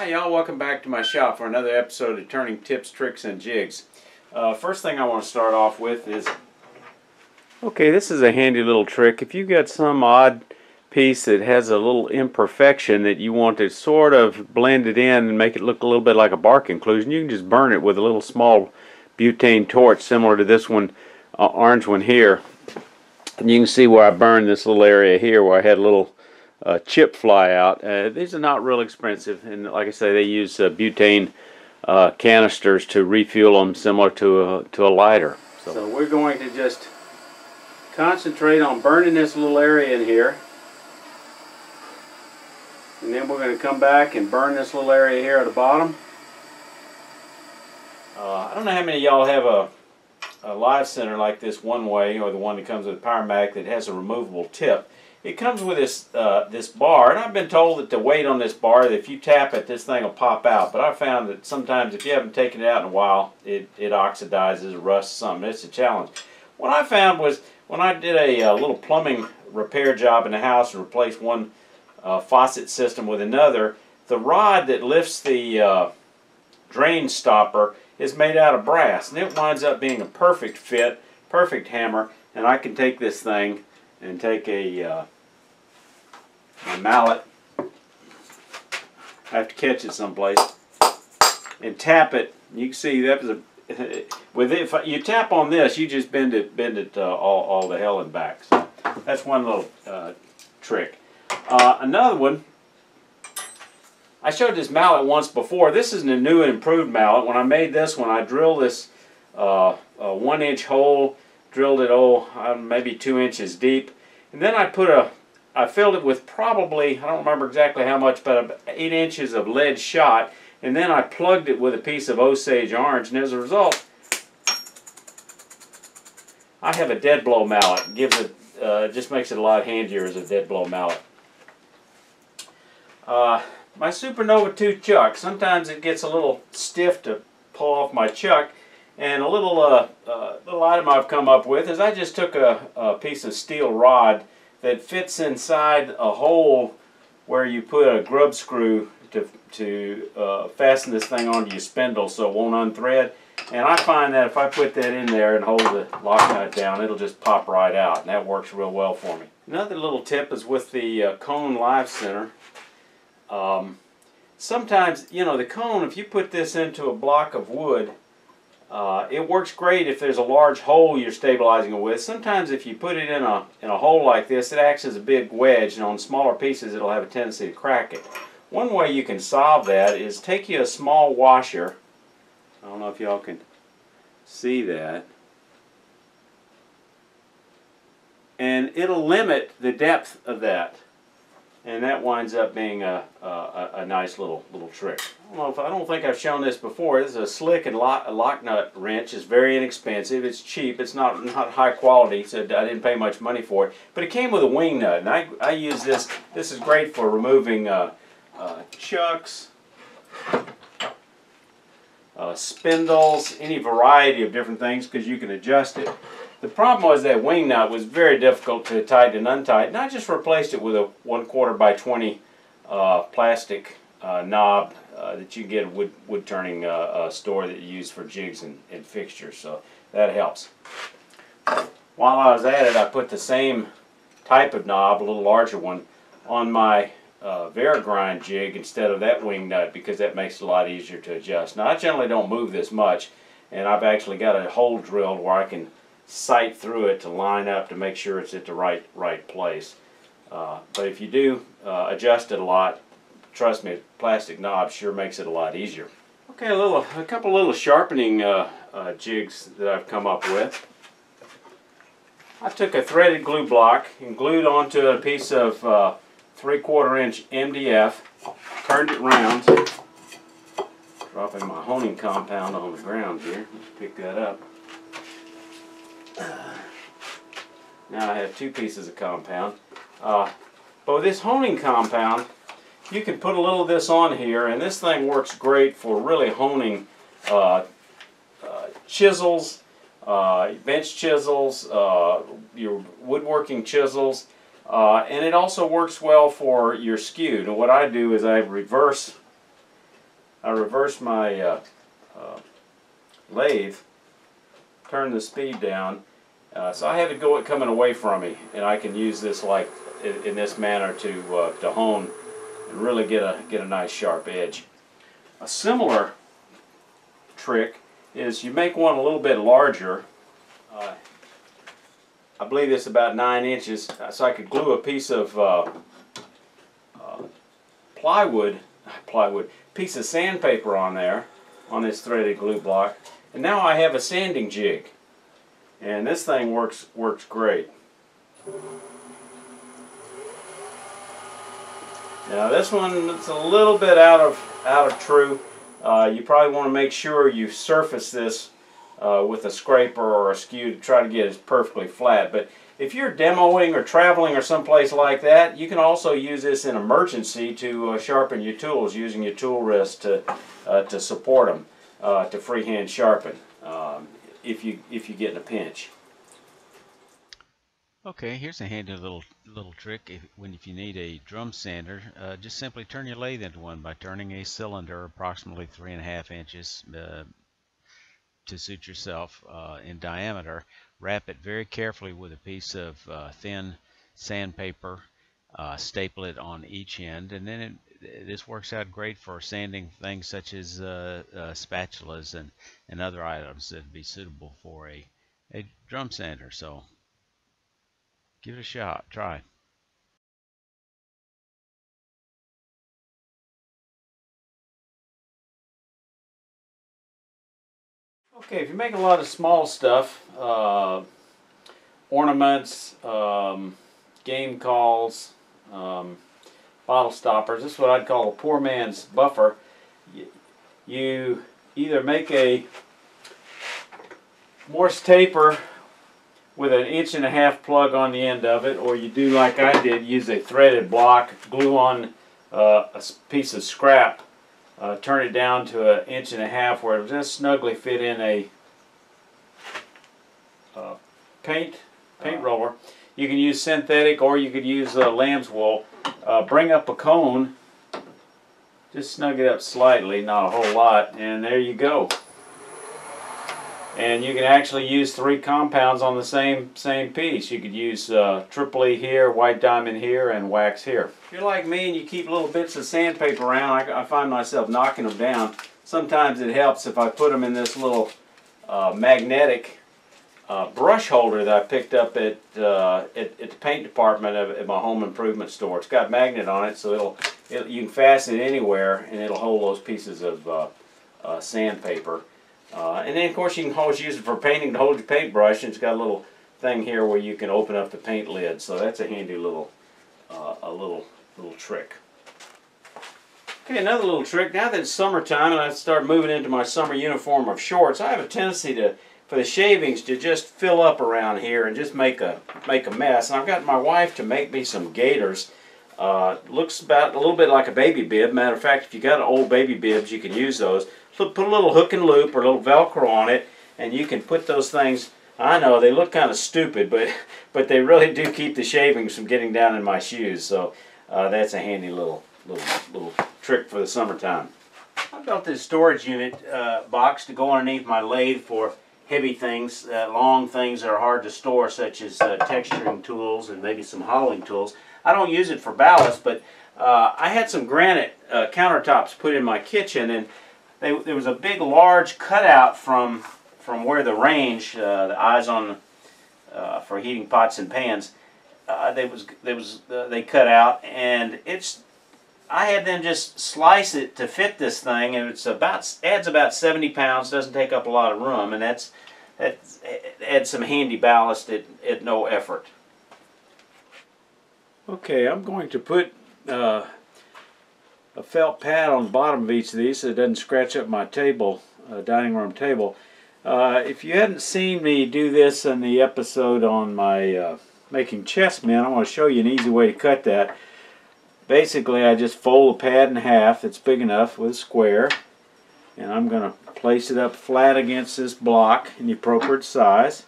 Hi y'all, welcome back to my shop for another episode of Turning Tips, Tricks, and Jigs. First thing I want to start off with is, okay, this is a handy little trick. If you've got some odd piece that has a little imperfection that you want to sort of blend it in and make it look a little bit like a bark inclusion, you can just burn it with a little small butane torch similar to this one, orange one here. And you can see where I burned this little area here where I had a little chip fly out. These are not real expensive, and like I say, they use butane canisters to refuel them, similar to a lighter. So we're going to just concentrate on burning this little area in here, and then we're going to come back and burn this little area here at the bottom. I don't know how many of y'all have a live center like this one way, or the one that comes with PowerMag that has a removable tip. It comes with this bar, and I've been told that the weight on this bar, that if you tap it, this thing will pop out. But I found that sometimes if you haven't taken it out in a while, it oxidizes, rusts, something. It's a challenge. What I found was when I did a little plumbing repair job in the house and replaced one faucet system with another, the rod that lifts the drain stopper is made out of brass, and it winds up being a perfect fit, perfect hammer, and I can take this thing and take a mallet, I have to catch it someplace, and tap it. You can see that was a if you tap on this, you just bend it all the hell and back. So that's one little trick. Another one, I showed this mallet once before. This is a new and improved mallet. When I made this one, I drilled this 1-inch hole, drilled it maybe 2 inches deep, and then I filled it with probably, I don't remember exactly how much, but about 8 inches of lead shot, and then I plugged it with a piece of Osage Orange, and as a result I have a dead blow mallet. It gives it, just makes it a lot handier as a dead blow mallet. My Supernova 2 chuck, sometimes it gets a little stiff to pull off my chuck. And a little item I've come up with is I just took a piece of steel rod that fits inside a hole where you put a grub screw to fasten this thing onto your spindle so it won't unthread. And I find that if I put that in there and hold the lock nut down, it'll just pop right out, and that works real well for me. Another little tip is with the cone live center. Sometimes, you know, the cone, if you put this into a block of wood, it works great if there's a large hole you're stabilizing it with. Sometimes if you put it in a hole like this, it acts as a big wedge, and on smaller pieces it'll have a tendency to crack it. One way you can solve that is take you a small washer. I don't know if y'all can see that. And it'll limit the depth of that. And that winds up being a nice little trick. I don't think I've shown this before. This is a slick and lock nut wrench. It's very inexpensive. It's cheap. It's not high quality, so I didn't pay much money for it. But it came with a wing nut, and I use this. This is great for removing chucks, spindles, any variety of different things, because you can adjust it. The problem was that wing nut was very difficult to tighten and untighten, and I just replaced it with a 1/4 by 20 plastic knob that you get at wood turning store that you use for jigs and fixtures, so that helps. While I was at it, I put the same type of knob, a little larger one, on my Vera Grind jig instead of that wing nut, because that makes it a lot easier to adjust. Now I generally don't move this much, and I've actually got a hole drilled where I can sight through it to line up to make sure it's at the right place. But if you do adjust it a lot, trust me, plastic knob sure makes it a lot easier. Okay, a couple little sharpening jigs that I've come up with. I took a threaded glue block and glued onto a piece of 3/4 inch MDF, turned it around, dropping my honing compound on the ground here. Let's pick that up. Now I have 2 pieces of compound. But with this honing compound, you can put a little of this on here, and this thing works great for really honing chisels, bench chisels, your woodworking chisels, and it also works well for your skew. And what I do is I reverse reverse my lathe, turn the speed down, so I have it coming away from me, and I can use this like in this manner to hone and really get a nice sharp edge. A similar trick is you make one a little bit larger. I believe it's about 9 inches, so I could glue a piece of piece of sandpaper on there, on this threaded glue block, and now I have a sanding jig, and this thing works great. Now this one, it's a little bit out of true. You probably want to make sure you surface this with a scraper or a skew to try to get it perfectly flat. But if you're demoing or traveling or someplace like that, you can also use this in emergency to sharpen your tools, using your tool wrist to support them, to freehand sharpen if you get in a pinch. Okay, here's a handy little trick. If you need a drum sander, just simply turn your lathe into one by turning a cylinder approximately 3.5 inches. To suit yourself in diameter, wrap it very carefully with a piece of thin sandpaper, staple it on each end, and then this works out great for sanding things such as spatulas and other items that would be suitable for a drum sander. So give it a shot, try. Okay, if you make a lot of small stuff, ornaments, game calls, bottle stoppers, this is what I'd call a poor man's buffer. You either make a Morse taper with an 1.5-inch plug on the end of it, or you do like I did, use a threaded block, glue on a piece of scrap. Turn it down to 1.5 inches where it'll just snugly fit in a paint roller. You can use synthetic, or you could use lamb's wool. Bring up a cone, just snug it up slightly, not a whole lot, and there you go. And you can actually use 3 compounds on the same piece. You could use Tripoli here, white diamond here, and wax here. If you're like me and you keep little bits of sandpaper around, I find myself knocking them down. Sometimes it helps if I put them in this little magnetic brush holder that I picked up at the paint department at my home improvement store. It's got a magnet on it, so you can fasten it anywhere, and it'll hold those pieces of sandpaper. And then, of course, you can always use it for painting to hold your paintbrush, and it's got a little thing here where you can open up the paint lid. So that's a handy little trick. Okay, another little trick. Now that it's summertime and I start moving into my summer uniform of shorts, I have a tendency for the shavings to just fill up around here and just make a mess. And I've got my wife to make me some gaiters. Looks about a little bit like a baby bib. Matter of fact, if you got old baby bibs, you can use those. Put a little hook and loop or a little Velcro on it, and you can put those things. I know they look kind of stupid, but they really do keep the shavings from getting down in my shoes. So that's a handy little trick for the summertime. I built this storage unit box to go underneath my lathe for heavy things, long things that are hard to store, such as texturing tools and maybe some hollowing tools. I don't use it for ballast, but I had some granite countertops put in my kitchen, and there was a big, large cutout from where the range, the eyes on for heating pots and pans, they cut out, and I had them just slice it to fit this thing, and it's adds about 70 pounds, doesn't take up a lot of room, and that adds some handy ballast at no effort. Okay, I'm going to put a felt pad on the bottom of each of these so it doesn't scratch up my table, dining room table. If you hadn't seen me do this in the episode on my making chessmen, I want to show you an easy way to cut that. Basically, I just fold the pad in half. It's big enough with a square, and I'm going to place it up flat against this block in the appropriate size.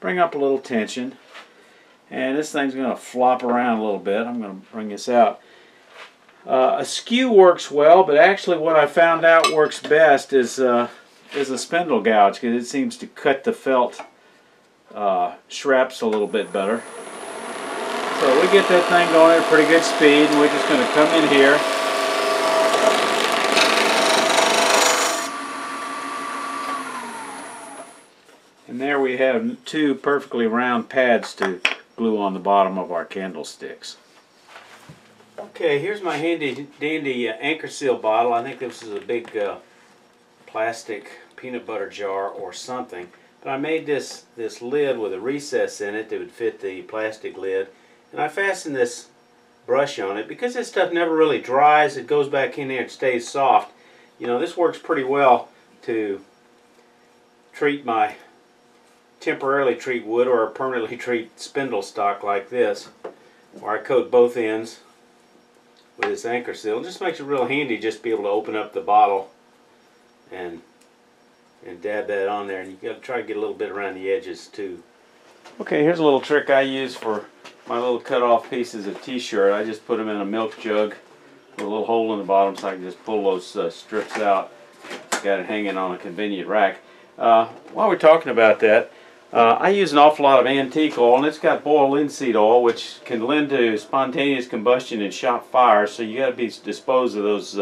Bring up a little tension, and this thing's going to flop around a little bit. I'm going to bring this out. A skew works well, but actually what I found out works best is a spindle gouge, because it seems to cut the felt shrapps a little bit better. So we get that thing going at a pretty good speed, and we're just going to come in here. And there we have two perfectly round pads to glue on the bottom of our candlesticks. Okay, here's my handy dandy Anchor Seal bottle. I think this is a big plastic peanut butter jar or something. But I made this lid with a recess in it that would fit the plastic lid. And I fastened this brush on it. Because this stuff never really dries, it goes back in there and stays soft. You know, this works pretty well to treat my, temporarily treat wood or permanently treat spindle stock like this, where I coat both ends with this Anchor Seal. It just makes it real handy just to be able to open up the bottle and dab that on there. And you got to try to get a little bit around the edges too. Okay, here's a little trick I use for my little cut-off pieces of t-shirt. I just put them in a milk jug with a little hole in the bottom so I can just pull those strips out. Got it hanging on a convenient rack. While we're talking about that, I use an awful lot of antique oil, and it's got boiled linseed oil, which can lend to spontaneous combustion and shop fire, so you got to dispose of those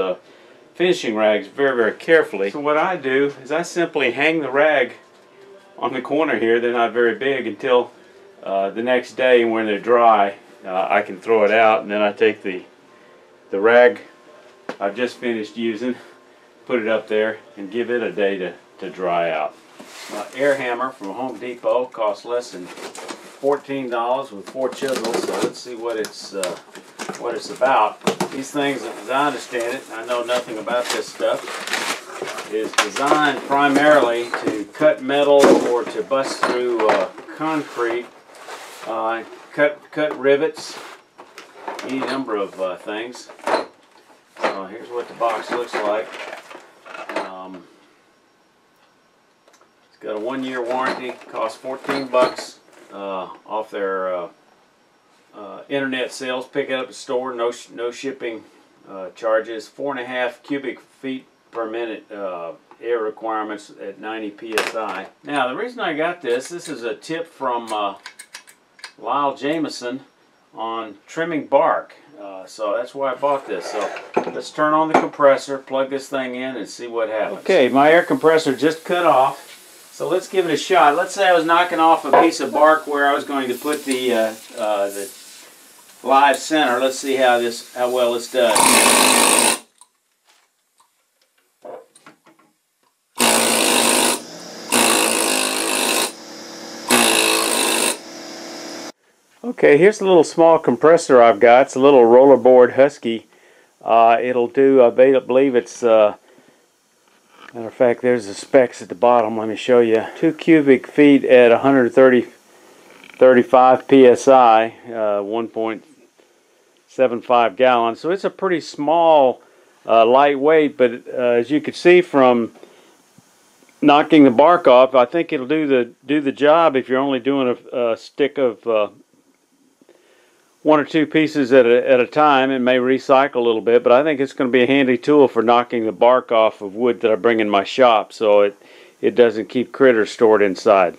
finishing rags very, very carefully. So what I do is I simply hang the rag on the corner here. They're not very big until the next day, and when they're dry, I can throw it out, and then I take the rag I've just finished using, put it up there, and give it a day to dry out. My air hammer from Home Depot costs less than $14 with 4 chisels, so let's see what it's about. These things, as I understand it, I know nothing about this stuff, is designed primarily to cut metal or to bust through concrete, cut rivets, any number of things. So here's what the box looks like. Got a 1-year warranty, costs 14 bucks off their internet sales. Pick it up at the store, no shipping charges. 4.5 cubic feet per minute air requirements at 90 psi. Now the reason I got this is a tip from Lyle Jameson on trimming bark. So that's why I bought this. So let's turn on the compressor, plug this thing in, and see what happens. Okay, my air compressor just cut off. So let's give it a shot. Let's say I was knocking off a piece of bark where I was going to put the live center. Let's see how well this does. Okay, here's a little small compressor I've got. It's a little rollerboard Husky. It'll do. I believe it's. Matter of fact, there's the specs at the bottom. Let me show you. 2 cubic feet at 135 psi, 1.75 gallons. So it's a pretty small, lightweight, but as you can see from knocking the bark off, I think it'll do the job if you're only doing a stick of 1 or 2 pieces at a time. It may recycle a little bit, but I think it's going to be a handy tool for knocking the bark off of wood that I bring in my shop, so it doesn't keep critters stored inside.